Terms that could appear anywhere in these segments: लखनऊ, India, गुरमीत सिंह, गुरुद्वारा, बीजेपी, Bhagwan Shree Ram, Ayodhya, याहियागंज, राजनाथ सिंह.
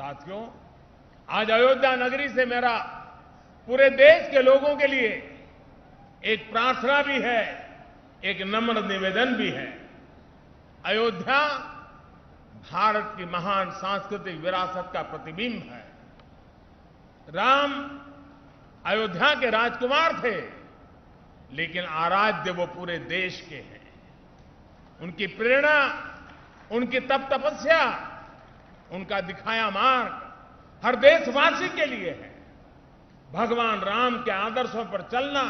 साथियों, आज अयोध्या नगरी से मेरा पूरे देश के लोगों के लिए एक प्रार्थना भी है, एक नम्र निवेदन भी है। अयोध्या भारत की महान सांस्कृतिक विरासत का प्रतिबिंब है। राम अयोध्या के राजकुमार थे, लेकिन आराध्य वो पूरे देश के हैं। उनकी प्रेरणा, उनकी तप तपस्या, उनका दिखाया मार्ग हर देशवासी के लिए है। भगवान राम के आदर्शों पर चलना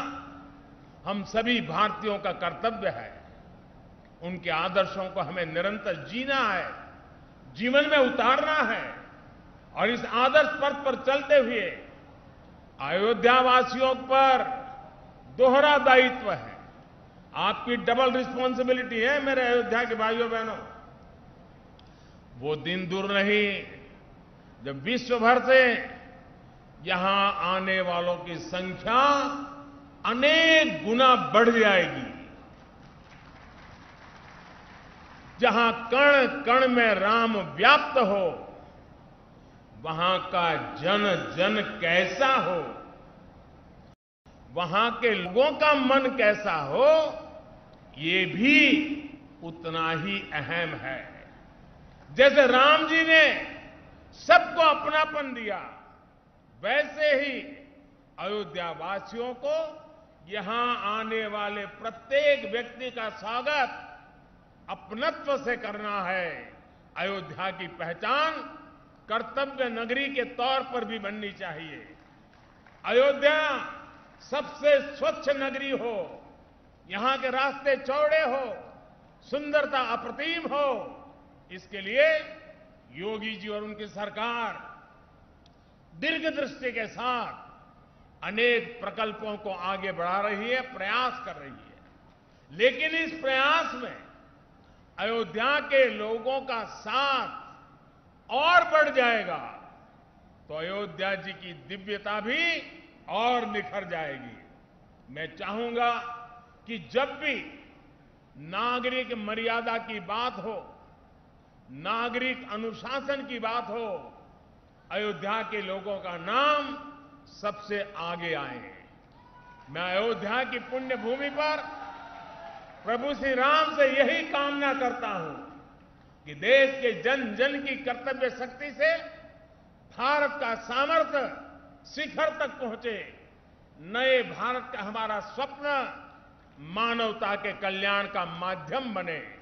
हम सभी भारतीयों का कर्तव्य है। उनके आदर्शों को हमें निरंतर जीना है, जीवन में उतारना है और इस आदर्श पथ पर चलते हुए अयोध्यावासियों पर दोहरा दायित्व है। आपकी डबल रिस्पॉन्सिबिलिटी है मेरे अयोध्या के भाइयों बहनों। वो दिन दूर नहीं जब विश्व भर से यहां आने वालों की संख्या अनेक गुना बढ़ जाएगी, जहां कण कण में राम व्याप्त हो, वहां का जन जन कैसा हो, वहां के लोगों का मन कैसा हो, ये भी उतना ही अहम है। जैसे राम जी ने सबको अपनापन दिया, वैसे ही अयोध्यावासियों को यहां आने वाले प्रत्येक व्यक्ति का स्वागत अपनत्व से करना है। अयोध्या की पहचान कर्तव्य नगरी के तौर पर भी बननी चाहिए। अयोध्या सबसे स्वच्छ नगरी हो, यहां के रास्ते चौड़े हो, सुंदरता अप्रतिम हो, इसके लिए योगी जी और उनकी सरकार दीर्घदृष्टि के साथ अनेक प्रकल्पों को आगे बढ़ा रही है, प्रयास कर रही है। लेकिन इस प्रयास में अयोध्या के लोगों का साथ और बढ़ जाएगा तो अयोध्या जी की दिव्यता भी और निखर जाएगी। मैं चाहूंगा कि जब भी नागरिक मर्यादा की बात हो, नागरिक अनुशासन की बात हो, अयोध्या के लोगों का नाम सबसे आगे आए। मैं अयोध्या की पुण्य भूमि पर प्रभु श्री राम से यही कामना करता हूं कि देश के जन जन की कर्तव्य शक्ति से भारत का सामर्थ्य शिखर तक पहुंचे। नए भारत का हमारा स्वप्न मानवता के कल्याण का माध्यम बने।